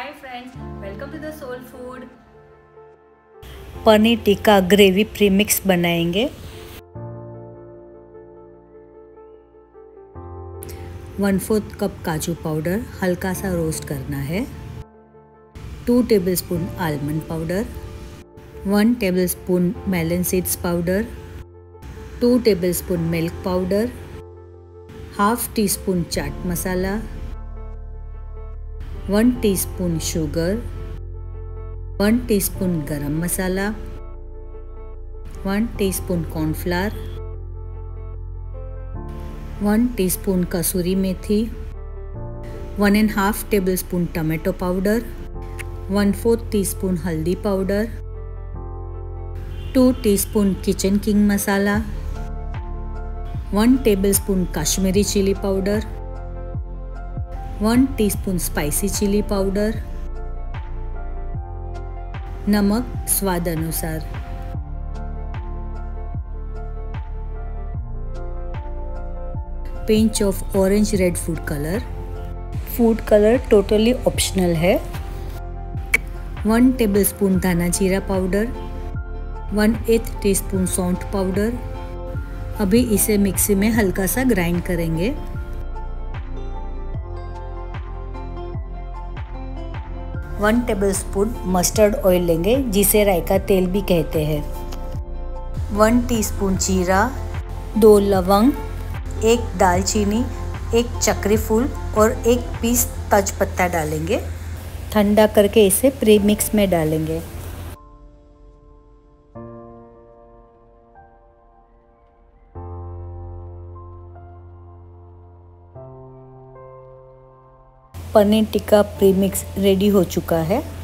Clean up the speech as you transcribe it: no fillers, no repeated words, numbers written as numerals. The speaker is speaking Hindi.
Hi friends, welcome to the soul food. Paneer tikka gravy premix बनाएंगे। 1/4 कप काजू पाउडर हल्का सा रोस्ट करना है। 2 tablespoon almond powder, 1 tablespoon melon seeds powder, 2 tablespoon milk powder, ½ teaspoon chaat masala, 1 teaspoon sugar, 1 teaspoon garam masala, 1 teaspoon cornflour, 1 teaspoon kasuri methi, 1½ tablespoon tomato powder, 1/4 teaspoon हल्दी powder, 2 teaspoon kitchen King masala, 1 tablespoon Kashmiri chilli powder, 1 teaspoon spicy chilli powder, नमक स्वाद अनुसार। Pinch of orange red food colour. Food colour totally optional है। 1 टेबलस्पून धना जीरा पाउडर, 1/8 टीस्पून सौंठ पाउडर। अभी इसे मिक्सी में हल्का सा ग्राइंड करेंगे। वन टेबलस्पून मस्टर्ड ऑयल लेंगे, जिसे रायका तेल भी कहते हैं। 1 टीस्पून जीरा, 2 लवंग, 1 दालचीनी, 1 चक्रीफूल और 1 पीस तेजपत्ता डालेंगे। ठंडा करके इसे प्री मिक्स में डालेंगे। पनीर टिक्का प्रीमिक्स रेडी हो चुका है।